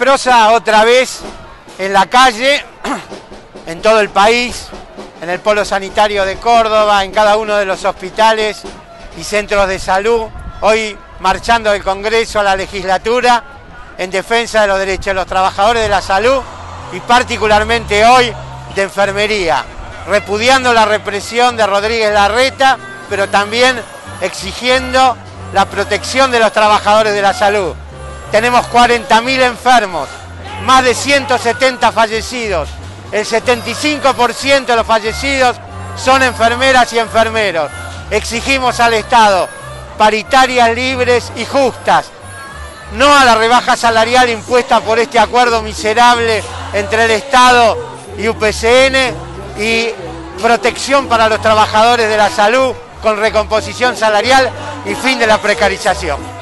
FeSProSa otra vez en la calle, en todo el país, en el polo sanitario de Córdoba, en cada uno de los hospitales y centros de salud, hoy marchando del Congreso a la Legislatura en defensa de los derechos de los trabajadores de la salud y particularmente hoy de enfermería, repudiando la represión de Rodríguez Larreta, pero también exigiendo la protección de los trabajadores de la salud. Tenemos 40.000 enfermos, más de 170 fallecidos, el 75% de los fallecidos son enfermeras y enfermeros. Exigimos al Estado paritarias libres y justas, no a la rebaja salarial impuesta por este acuerdo miserable entre el Estado y UPCN, y protección para los trabajadores de la salud con recomposición salarial y fin de la precarización.